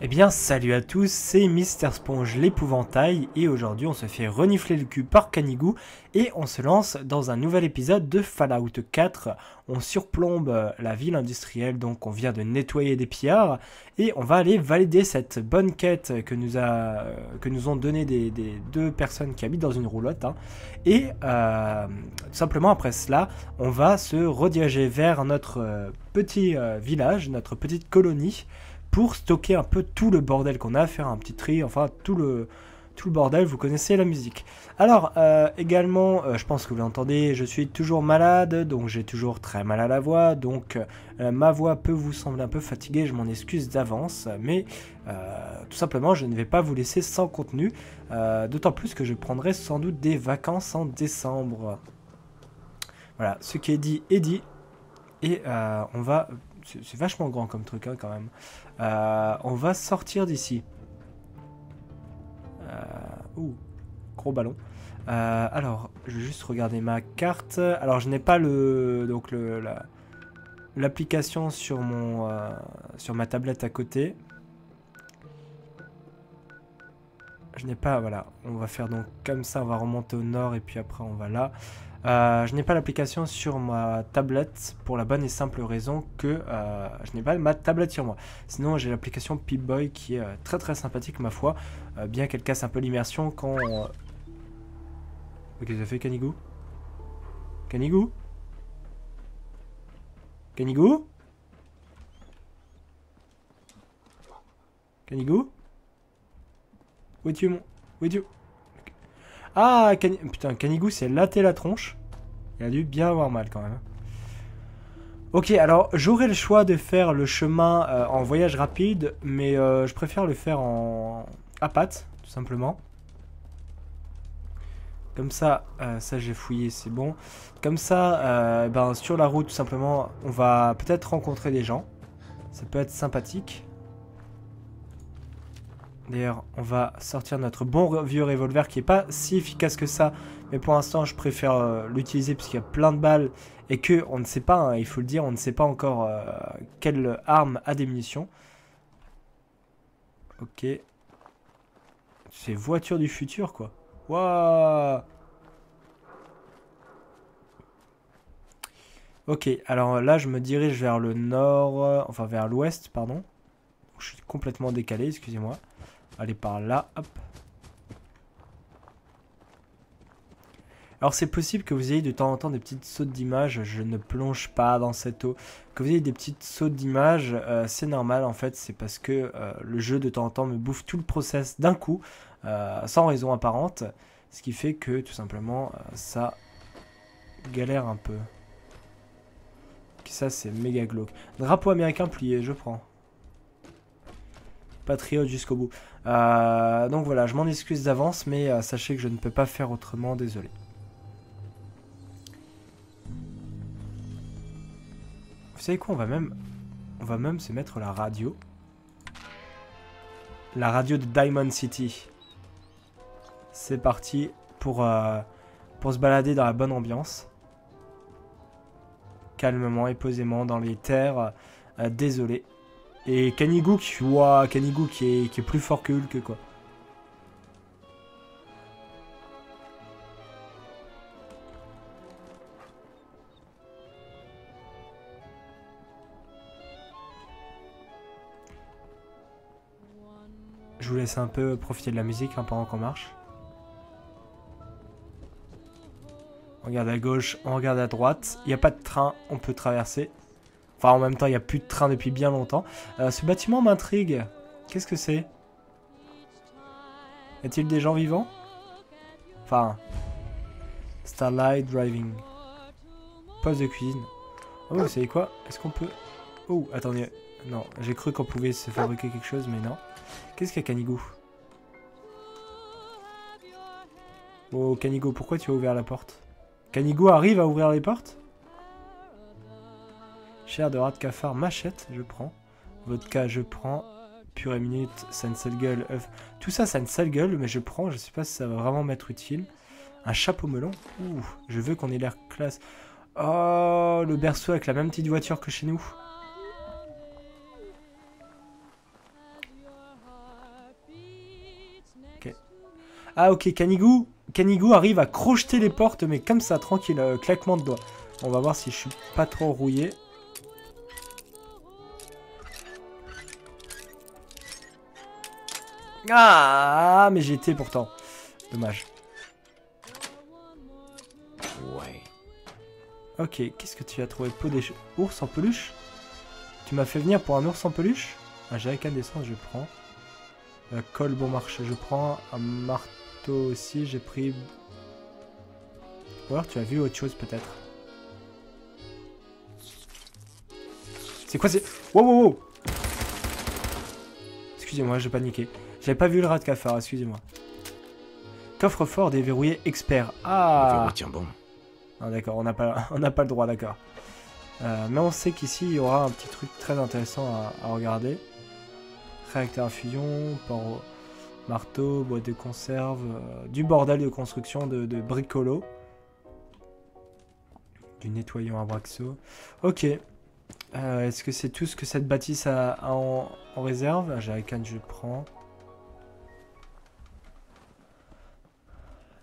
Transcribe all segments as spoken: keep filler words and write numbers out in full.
Eh bien salut à tous, c'est Mister Sponge l'épouvantail et aujourd'hui on se fait renifler le cul par Canigou et on se lance dans un nouvel épisode de Fallout quatre. On surplombe la ville industrielle, donc on vient de nettoyer des pillards et on va aller valider cette bonne quête que nous, a, que nous ont donné des, des deux personnes qui habitent dans une roulotte. Hein. Et euh, tout simplement après cela, on va se rediriger vers notre petit village, notre petite colonie, pour stocker un peu tout le bordel qu'on a, faire un petit tri, enfin tout le, tout le bordel, vous connaissez la musique. Alors euh, également, euh, je pense que vous l'entendez, je suis toujours malade, donc j'ai toujours très mal à la voix, donc euh, ma voix peut vous sembler un peu fatiguée, je m'en excuse d'avance, mais euh, tout simplement je ne vais pas vous laisser sans contenu, euh, d'autant plus que je prendrai sans doute des vacances en décembre. Voilà, ce qui est dit est dit, et euh, on va... C'est vachement grand comme truc hein, quand même. Euh, on va sortir d'ici. Euh, ouh, gros ballon. Euh, alors, je vais juste regarder ma carte. Alors, je n'ai pas le donc le l'application la, sur mon euh, sur ma tablette à côté. Je n'ai pas. Voilà. On va faire donc comme ça. On va remonter au nord et puis après on va là. Euh, je n'ai pas l'application sur ma tablette pour la bonne et simple raison que euh, je n'ai pas ma tablette sur moi. Sinon j'ai l'application Pip-Boy qui est euh, très très sympathique ma foi, euh, bien qu'elle casse un peu l'immersion quand... Euh... Qu'est-ce que ça fait Canigou? Canigou? Canigou? Canigou? Où es-tu mon... Où es-tu? Ah, Can... putain, Canigou s'est laté la tronche. Il a dû bien avoir mal quand même. Ok, alors j'aurai le choix de faire le chemin euh, en voyage rapide, mais euh, je préfère le faire en à pattes, tout simplement. Comme ça, euh, ça j'ai fouillé, c'est bon. Comme ça, euh, ben, sur la route, tout simplement, on va peut-être rencontrer des gens. Ça peut être sympathique. D'ailleurs, on va sortir notre bon vieux revolver qui n'est pas si efficace que ça. Mais pour l'instant, je préfère euh, l'utiliser parce qu'il y a plein de balles. Et que on ne sait pas, hein, il faut le dire, on ne sait pas encore euh, quelle arme a des munitions. Ok. C'est voiture du futur, quoi. Waouh! Ok, alors là, je me dirige vers le nord... Euh, enfin, vers l'ouest, pardon. Je suis complètement décalé, excusez-moi. Allez par là, hop. Alors c'est possible que vous ayez de temps en temps des petites sautes d'image. Je ne plonge pas dans cette eau. Que vous ayez des petites sautes d'image, euh, c'est normal en fait. C'est parce que euh, le jeu de temps en temps me bouffe tout le process d'un coup, euh, sans raison apparente. Ce qui fait que tout simplement euh, ça galère un peu. Et ça c'est méga glauque. Drapeau américain plié, je prends. Patriote jusqu'au bout. Euh, donc voilà, je m'en excuse d'avance, mais euh, sachez que je ne peux pas faire autrement, désolé. Vous savez quoi, on va même, on va même se mettre la radio. La radio de Diamond City. C'est parti pour, euh, pour se balader dans la bonne ambiance. Calmement et posément dans les terres euh, désolé. Et Canigou qui, wow, Canigou qui est, qui est plus fort que Hulk quoi. Je vous laisse un peu profiter de la musique hein, pendant qu'on marche. On regarde à gauche, on regarde à droite. Il n'y a pas de train, on peut traverser. Enfin, en même temps, il n'y a plus de train depuis bien longtemps. Euh, ce bâtiment m'intrigue. Qu'est-ce que c'est? Y a-t-il des gens vivants? Enfin... Starlight Driving. Poste de cuisine. Oh, vous savez quoi? Est-ce qu'on peut... Oh, attendez. Non, j'ai cru qu'on pouvait se fabriquer quelque chose, mais non. Qu'est-ce qu'il y a, Canigou? Oh, Canigou, pourquoi tu as ouvert la porte? Canigou arrive à ouvrir les portes? Chair de rat de cafard, machette, je prends. Vodka, je prends. Purée minute, ça a une sale gueule, œuf. Tout ça, ça a une sale gueule, mais je prends. Je sais pas si ça va vraiment m'être utile. Un chapeau melon. Ouh, je veux qu'on ait l'air classe. Oh, le berceau avec la même petite voiture que chez nous. Ok. Ah ok, Canigou. Canigou arrive à crocheter les portes, mais comme ça, tranquille, euh, claquement de doigts. On va voir si je suis pas trop rouillé. Ah, mais j'y étais pourtant. Dommage. Ouais. Ok, qu'est-ce que tu as trouvé? Peau des ours en peluche? Tu m'as fait venir pour un ours en peluche? Un jerrycan d'essence, je prends. La colle bon marché, je prends. Un marteau aussi, j'ai pris. Ou alors tu as vu autre chose peut-être. C'est quoi c'est... Wow, wow, wow. Excusez-moi, j'ai paniqué. J'avais pas vu le rat de cafard, excusez-moi. Coffre-fort déverrouillé expert. Ah, tiens bon. Ah d'accord, on n'a pas, on n'a pas le droit, d'accord. Euh, mais on sait qu'ici, il y aura un petit truc très intéressant à, à regarder. Réacteur à fusion, port, marteau, boîte de conserve, euh, du bordel de construction de, de bricolo. Du nettoyant à Braxo. Ok. Euh, Est-ce que c'est tout ce que cette bâtisse a, a en, en réserve? Ah, j'ai la canne, je prends.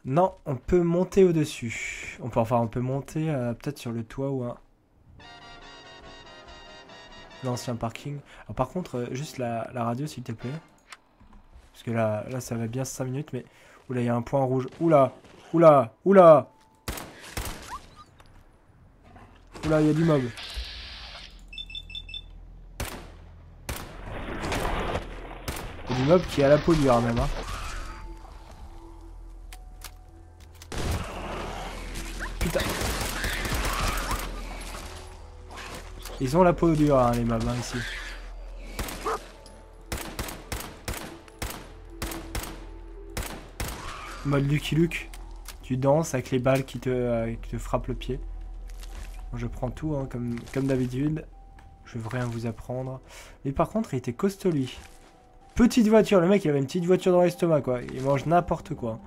Non, on peut monter au-dessus. On peut, enfin, on peut monter euh, peut-être sur le toit ou un... L'ancien parking. Alors, par contre, euh, juste la, la radio, s'il te plaît. Parce que là, là, ça va bien cinq minutes, mais... Oula, il y a un point rouge. Oula, oula, oula. Oula, il y a du mob. Il y a du mob qui est à la peau dure, même, hein. Ils ont la peau dure, hein, les mobs, hein, ici. Mode Lucky Luke. Tu danses avec les balles qui te, euh, qui te frappent le pied. Bon, je prends tout, hein, comme, comme d'habitude. Je veux rien vous apprendre. Mais par contre, il était costaud, lui. Petite voiture. Le mec, il avait une petite voiture dans l'estomac, quoi. Il mange n'importe quoi.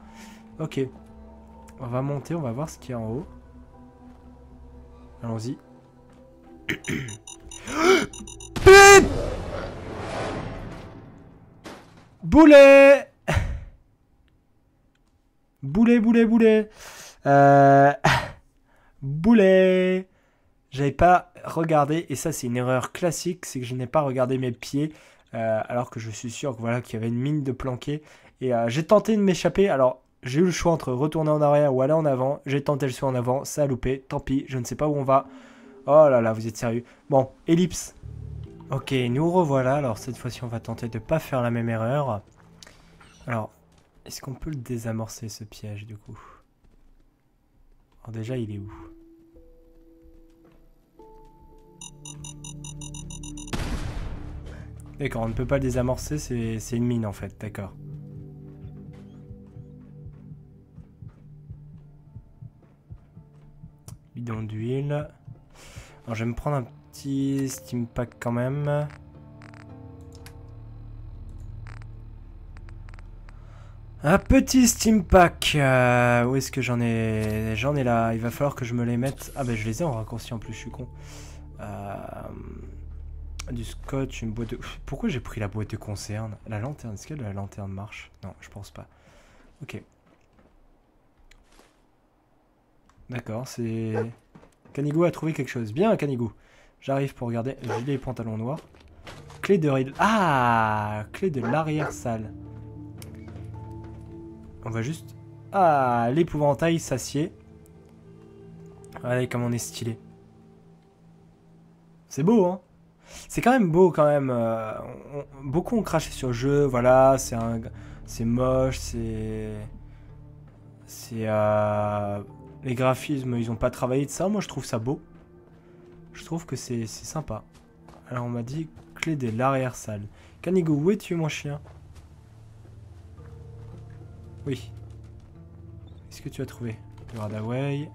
Ok. On va monter, on va voir ce qu'il y a en haut. Allons-y. Pip Boulet Boulet, boulet, boulet euh... Boulet. J'avais pas regardé, et ça c'est une erreur classique, c'est que je n'ai pas regardé mes pieds, euh, alors que je suis sûr que, voilà, qu'il y avait une mine de planqué. Et euh, j'ai tenté de m'échapper, alors j'ai eu le choix entre retourner en arrière ou aller en avant. J'ai tenté le choix en avant, ça a loupé, tant pis, je ne sais pas où on va. Oh là là, vous êtes sérieux? Bon, ellipse. Ok, nous revoilà. Alors, cette fois-ci, on va tenter de ne pas faire la même erreur. Alors, est-ce qu'on peut le désamorcer, ce piège, du coup? Alors déjà, il est où? D'accord, on ne peut pas le désamorcer, c'est une mine, en fait, d'accord. Bidon d'huile... Alors, je vais me prendre un petit Stimpak quand même. Un petit Stimpak. Euh, où est-ce que j'en ai? J'en ai là. Il va falloir que je me les mette. Ah, bah, je les ai en raccourci en plus, je suis con. Euh, du scotch, une boîte de. Pourquoi j'ai pris la boîte de concerne? La lanterne. Est-ce que la lanterne marche? Non, je pense pas. Ok. D'accord, c'est. Canigou a trouvé quelque chose. Bien, Canigou. J'arrive pour regarder. J'ai les pantalons noirs. Clé de ride. Ah, clé de l'arrière-salle. On va juste... Ah, l'épouvantail s'assied. Regardez comme on est stylé. C'est beau, hein? C'est quand même beau, quand même. Euh, on... Beaucoup ont craché sur le jeu. Voilà, c'est un... c'est moche, c'est... C'est... Euh... Les graphismes, ils ont pas travaillé de ça. Moi, je trouve ça beau. Je trouve que c'est sympa. Alors, on m'a dit clé de l'arrière-salle. Canigou, où es-tu, mon chien? Oui. Est-ce que tu as trouvé le Radaway?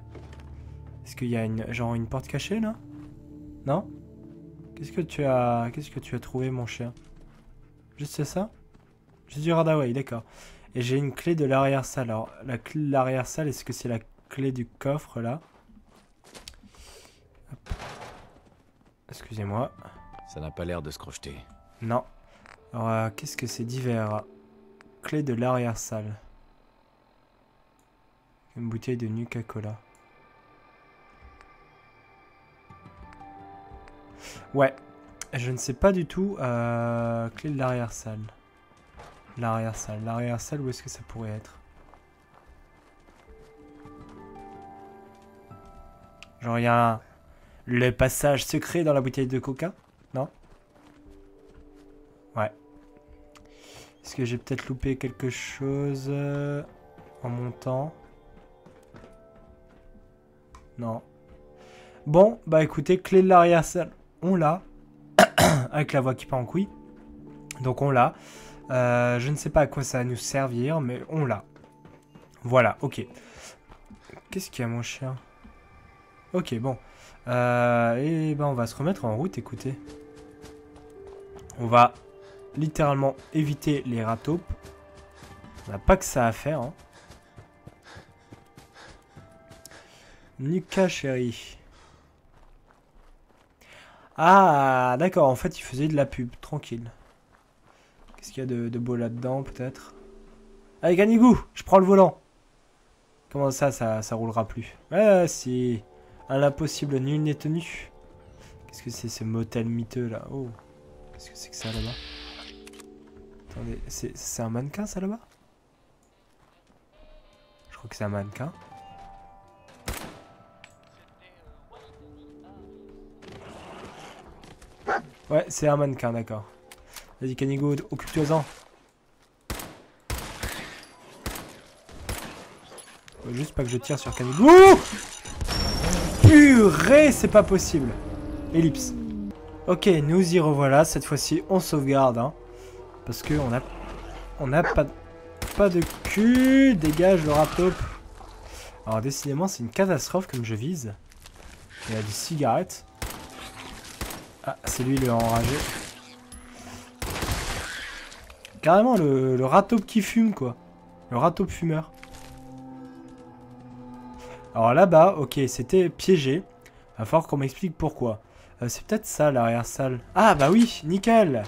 Est-ce qu'il y a une, genre une porte cachée, là? Non? Qu'est-ce que tu as Qu'est-ce que tu as trouvé, mon chien? Juste ça? Juste du Radaway, d'accord. Et j'ai une clé de l'arrière-salle. Alors, la clé de l'arrière-salle, est-ce que c'est la clé du coffre là? Excusez-moi. Ça n'a pas l'air de se crocheter. Non. Alors, euh, qu'est-ce que c'est divers? clé de l'arrière-salle. Une bouteille de Nuka-Cola. Ouais, je ne sais pas du tout. Euh, clé de l'arrière-salle. L'arrière-salle. L'arrière-salle, où est-ce que ça pourrait être? Genre, il y a un... le passage secret dans la bouteille de coca? Non? Ouais. Est-ce que j'ai peut-être loupé quelque chose en montant? Non. Bon, bah écoutez, clé de l'arrière-salle, on l'a. Avec la voix qui part en couille. Donc on l'a. Euh, je ne sais pas à quoi ça va nous servir, mais on l'a. Voilà, ok. Qu'est-ce qu'il y a, mon chien? Ok, bon. Euh, et ben on va se remettre en route, écoutez. On va littéralement éviter les rataupes. On n'a pas que ça à faire, hein. Nuka chérie. Ah, d'accord, en fait, il faisait de la pub, tranquille. Qu'est-ce qu'il y a de, de beau là-dedans, peut-être? Allez, Canigou, je prends le volant. Comment ça, ça, ça roulera plus? Ah, si. À l'impossible, nul n'est tenu. Qu'est-ce que c'est, ce motel miteux, là? Oh, qu'est-ce que c'est que ça, là-bas? Attendez, c'est un mannequin, ça, là-bas? Je crois que c'est un mannequin. Ouais, c'est un mannequin, d'accord. Vas-y, Canigou, occupe-toi-en. Faut juste pas que je tire sur Canigou. Purée, c'est pas possible. Ellipse. Ok, nous y revoilà. Cette fois-ci, on sauvegarde. Hein, parce que on a, on a pas, pas de cul. Dégage le rap-top. Alors, décidément, c'est une catastrophe comme je vise. Il y a des cigarettes. Ah, c'est lui le enragé. Carrément le, le rataupe qui fume, quoi. Le rataupe fumeur. Alors là-bas, ok, c'était piégé. Il va falloir qu'on m'explique pourquoi. Euh, c'est peut-être ça, l'arrière-salle. Ah, bah oui, nickel.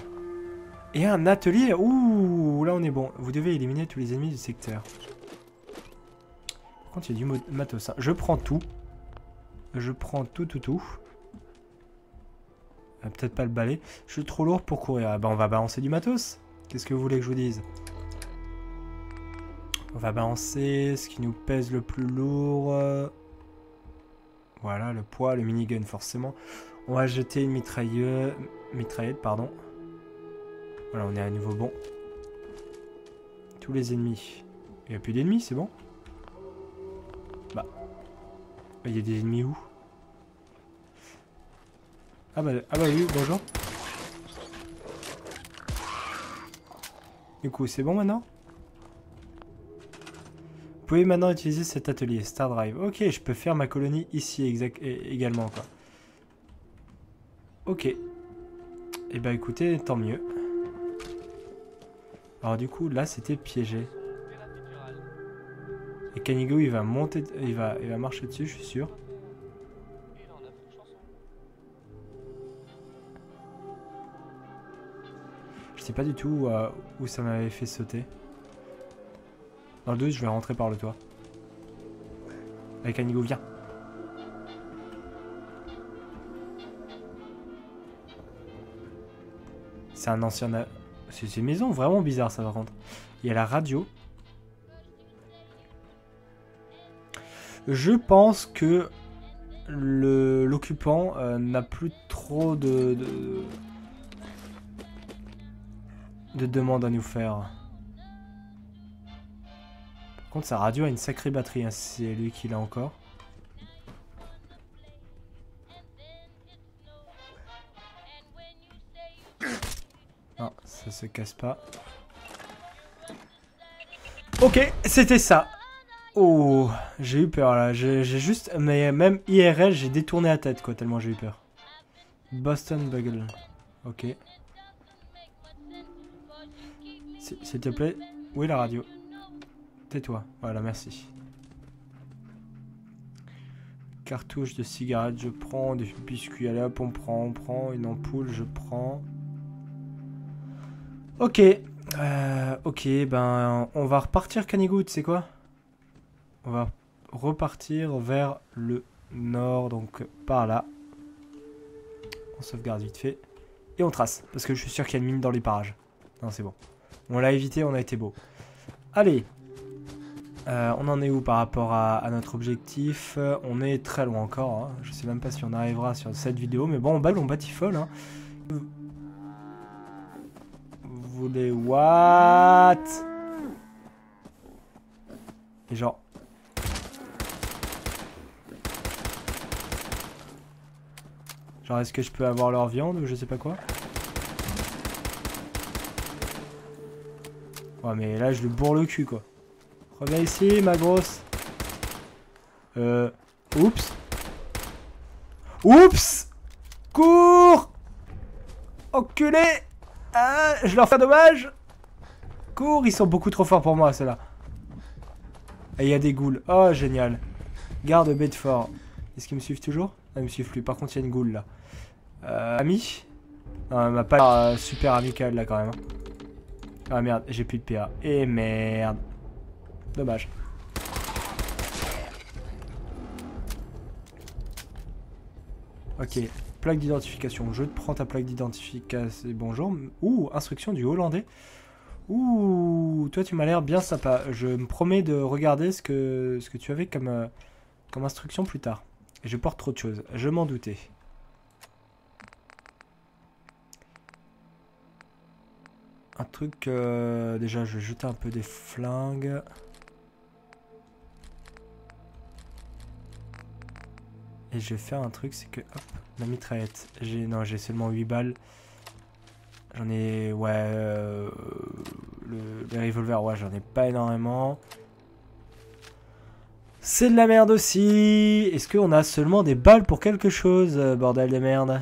Et un atelier. Ouh, là on est bon. Vous devez éliminer tous les ennemis du secteur. Par contre, il y a du matos. Hein. Je prends tout. Je prends tout, tout, tout. Peut-être pas le balai. Je suis trop lourd pour courir. Ah ben on va balancer du matos. Qu'est-ce que vous voulez que je vous dise? On va balancer ce qui nous pèse le plus lourd. Voilà, le poids, le minigun forcément. On va jeter une mitrailleuse. Mitraillette, pardon. Voilà, on est à nouveau bon. Tous les ennemis. Il n'y a plus d'ennemis, c'est bon? Bah. Il y a des ennemis où? Ah bah, ah bah oui, bonjour. Du coup, c'est bon maintenant? Vous pouvez maintenant utiliser cet atelier, Star Drive. Ok, je peux faire ma colonie ici exact également, quoi. Ok. Et bah écoutez, tant mieux. Alors du coup, là, c'était piégé. Et Canigou, il va monter, il va, il va marcher dessus, je suis sûr. Je sais pas du tout euh, où ça m'avait fait sauter. Dans le doute, je vais rentrer par le toit. Allez, Canigou, viens. C'est un ancien... C'est une maison vraiment bizarre, ça par contre. Il y a la radio. Je pense que l'occupant euh, n'a plus trop de... de... de demande à nous faire. Par contre, sa radio a une sacrée batterie, hein, si c'est lui qui l'a encore. Non, ça se casse pas. Ok, c'était ça. Oh, j'ai eu peur là. J'ai juste, mais même I R L, j'ai détourné la tête, quoi, tellement j'ai eu peur. Boston Bugle. Ok. S'il te plaît, où est la radio? Tais-toi, voilà, merci. Cartouche de cigarette, je prends. Des biscuits à la pompe, on prend, on prend. Une ampoule, je prends. Ok. Euh, ok, ben on va repartir Canigou, tu sais quoi? On va repartir vers le nord, donc par là. On sauvegarde vite fait. Et on trace, parce que je suis sûr qu'il y a une mine dans les parages. Non, c'est bon. On l'a évité, on a été beau. Allez, euh, on en est où par rapport à, à notre objectif? On est très loin encore, hein. Je sais même pas si on arrivera sur cette vidéo, mais bon, on balle, on batifole, hein. Vous voulez what? Et genre... Genre est-ce que je peux avoir leur viande ou je sais pas quoi? Ouais mais là je le bourre le cul quoi. Reviens ici ma grosse. Euh... Oups. Oups. Cours. Enculé. Ah, je leur fais un dommage. Cours, ils sont beaucoup trop forts pour moi ceux-là. Et il y a des ghouls. Oh génial. Garde Bedford. Est-ce qu'ils me suivent toujours? Ah, ils me suivent plus. Par contre il y a une ghoul là. Euh, ami ah, elle m'a pas l'air euh, super amicale là quand même. Ah merde, j'ai plus de P A. Et merde. Dommage. Ok, plaque d'identification. Je te prends ta plaque d'identification. Bonjour. Ouh, instruction du hollandais. Ouh, toi tu m'as l'air bien sympa. Je me promets de regarder ce que, ce que tu avais comme, euh, comme instruction plus tard. Et je porte trop de choses. Je m'en doutais. Un truc... Euh, déjà, je vais jeter un peu des flingues. Et je vais faire un truc, c'est que... Hop, la mitraillette. J'ai... Non, j'ai seulement huit balles. J'en ai... Ouais... Euh, le, les revolvers, ouais, j'en ai pas énormément. C'est de la merde aussi. Est-ce qu'on a seulement des balles pour quelque chose, bordel de merde?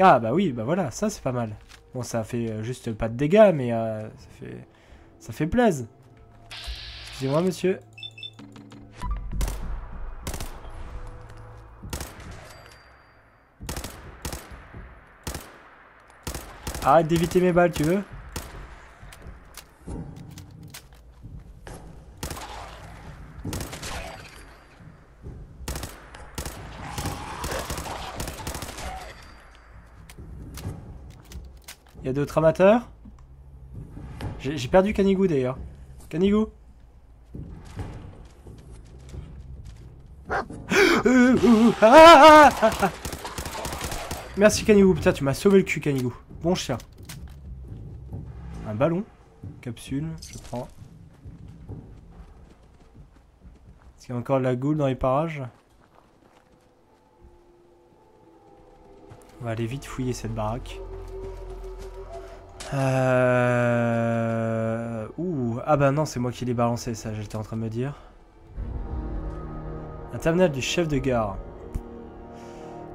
Ah bah oui, bah voilà, ça c'est pas mal. Bon, ça fait juste pas de dégâts, mais euh, ça fait ça fait plaise. Excusez-moi, monsieur. Arrête d'éviter mes balles, tu veux? Il y a d'autres amateurs? J'ai perdu Canigou d'ailleurs. Canigou ah merci Canigou, putain tu m'as sauvé le cul Canigou. Bon chien. Un ballon. Capsule, je prends. Est-ce qu'il y a encore de la goule dans les parages? On va aller vite fouiller cette baraque. Euh... Ouh. Ah bah non, c'est moi qui l'ai balancé, ça, j'étais en train de me dire. Un terminal du chef de gare.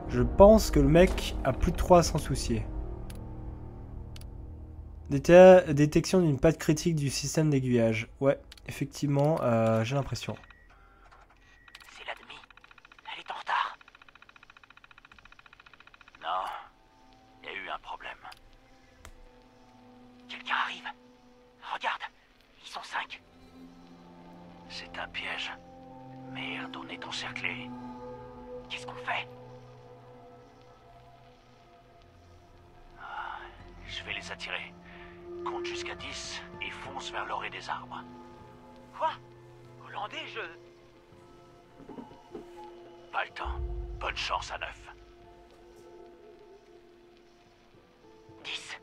Je pense que le mec a plus de trois à s'en soucier. Dété Détection d'une patte critique du système d'aiguillage. Ouais, effectivement, euh, j'ai l'impression. C'est la demi. Elle est en retard. Non, il y a eu un problème. Quelqu'un arrive. Regarde, ils sont cinq. C'est un piège. Merde, on est encerclés. Qu'est-ce qu'on fait? Ah, je vais les attirer. Compte jusqu'à dix et fonce vers l'orée des arbres. Quoi? Hollandais, je... Pas le temps. Bonne chance à neuf. dix.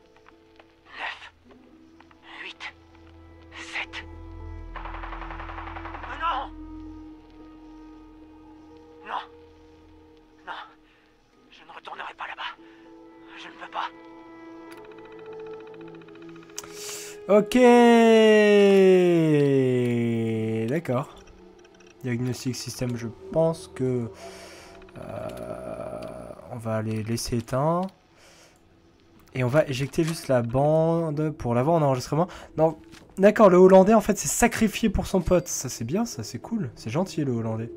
Ok, d'accord. Diagnostic système, je pense que euh, on va les laisser éteints. Et on va éjecter juste la bande pour l'avoir en enregistrement. Non, d'accord, le hollandais en fait s'est sacrifié pour son pote. Ça c'est bien, ça c'est cool. C'est gentil le hollandais.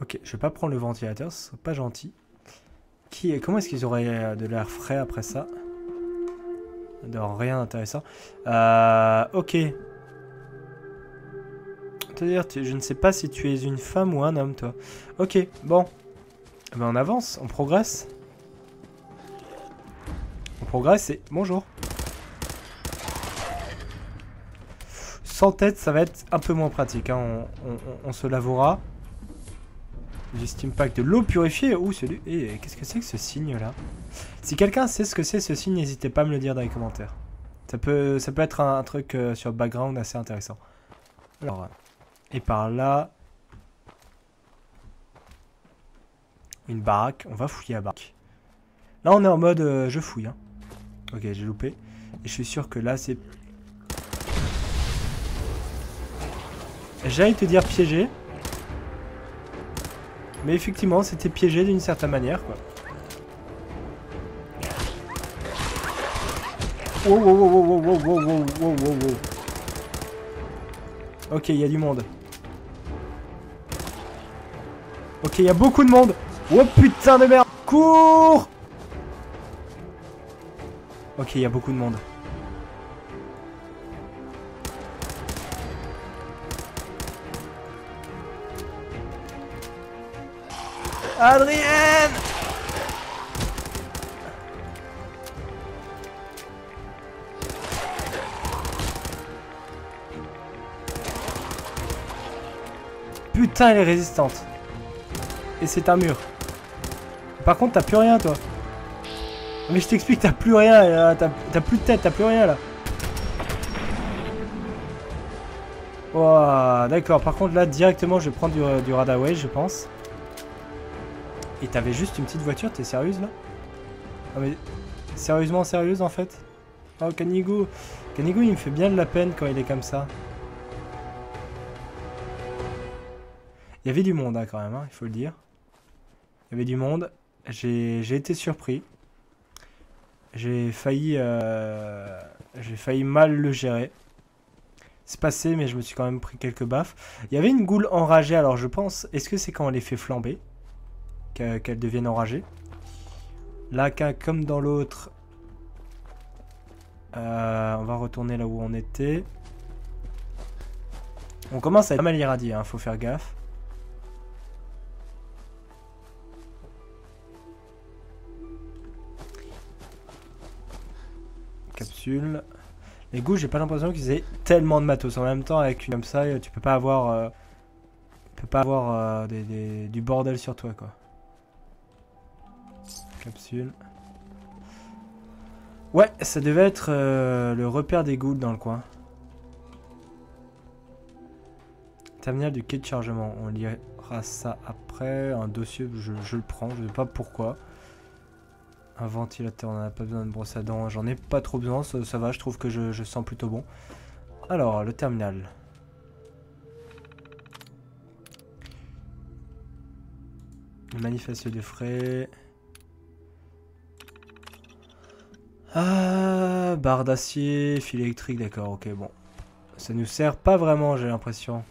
Ok, je vais pas prendre le ventilateur, ce serait pas gentil. Qui, comment est-ce qu'ils auraient de l'air frais après ça? De rien d'intéressant. Euh, ok. C'est-à-dire, je ne sais pas si tu es une femme ou un homme, toi. Ok, bon. Ben, on avance, on progresse. On progresse et bonjour. Sans tête, ça va être un peu moins pratique. Hein. On, on, on se lavera. Du Stimpak de l'eau purifiée. Ouh, celui. Et qu'est-ce que c'est que ce signe là? Si quelqu'un sait ce que c'est ce signe, n'hésitez pas à me le dire dans les commentaires. Ça peut, ça peut être un, un truc euh, sur le background assez intéressant. Alors, et par là. Une baraque. On va fouiller la baraque. Là, on est en mode euh, je fouille. Hein. Ok, j'ai loupé. Et je suis sûr que là, c'est. J'allais te dire piégé. Mais effectivement, c'était piégé d'une certaine manière, quoi. Oh, oh, oh, oh, oh, oh, oh, oh, oh, oh. Ok, il y a du monde. Ok, il y a beaucoup de monde. Oh putain de merde. Cours. Ok, il y a beaucoup de monde. Adrienne! Putain, elle est résistante. Et c'est un mur. Par contre, t'as plus rien, toi. Mais je t'explique, t'as plus rien. T'as plus de tête, t'as plus rien, là. Wow, d'accord. Par contre, là, directement, je vais prendre du, du Radaway, je pense. Et t'avais juste une petite voiture, t'es sérieuse là? Non mais, sérieusement sérieuse en fait? Oh Canigou, Canigou il me fait bien de la peine quand il est comme ça. Il y avait du monde hein, quand même, hein, il faut le dire. Il y avait du monde, j'ai été surpris. J'ai failli, euh, j'ai failli mal le gérer. C'est passé mais je me suis quand même pris quelques baffes. Il y avait une goule enragée alors je pense, est-ce que c'est quand on les fait flamber? Qu'elles deviennent enragées. Là, comme dans l'autre, euh, on va retourner là où on était. On commence à être pas mal irradié, hein, faut faire gaffe. Capsule. Les goûts, j'ai pas l'impression qu'ils aient tellement de matos. En même temps, avec une comme ça, tu peux pas avoir, euh, tu peux pas avoir euh, des, des, du bordel sur toi, quoi. Capsule. Ouais, ça devait être euh, le repère des gouttes dans le coin. Terminal du quai de chargement. On lira ça après. Un dossier, je, je le prends. Je ne sais pas pourquoi. Un ventilateur, on n'en a pas besoin de brosse à dents. J'en ai pas trop besoin. Ça, ça va, je trouve que je, je sens plutôt bon. Alors, le terminal. Le manifeste de frais. Ah, barre d'acier, fil électrique, d'accord, ok, bon. Ça nous sert pas vraiment, j'ai l'impression.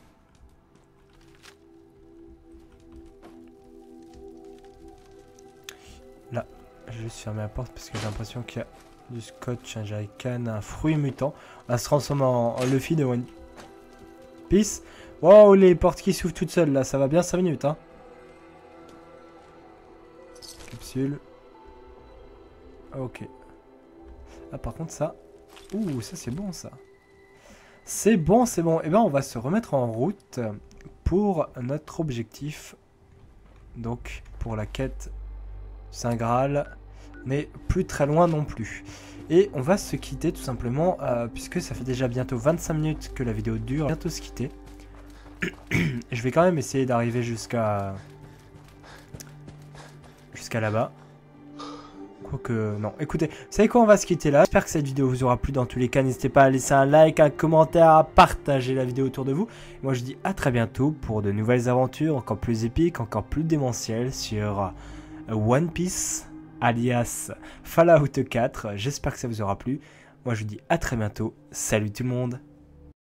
Là, je vais juste fermer la porte parce que j'ai l'impression qu'il y a du scotch, un jerrycan, un fruit mutant. On va se transformer en, en Luffy de One Piece. Wow, les portes qui s'ouvrent toutes seules, là, ça va bien cinq minutes, hein. Capsule. Ok. Ah par contre ça, ouh ça c'est bon ça. C'est bon, c'est bon. Et ben on va se remettre en route pour notre objectif. Donc pour la quête Saint Graal, mais plus très loin non plus. Et on va se quitter tout simplement euh, puisque ça fait déjà bientôt vingt-cinq minutes que la vidéo dure. Bientôt se quitter. Je vais quand même essayer d'arriver jusqu'à jusqu'à là-bas. Que non, écoutez, vous savez quoi, on va se quitter là. J'espère que cette vidéo vous aura plu. Dans tous les cas, n'hésitez pas à laisser un like, un commentaire, à partager la vidéo autour de vous. Moi je dis à très bientôt pour de nouvelles aventures encore plus épiques, encore plus démentielles sur One Piece alias Fallout quatre. J'espère que ça vous aura plu. Moi je dis à très bientôt. Salut tout le monde.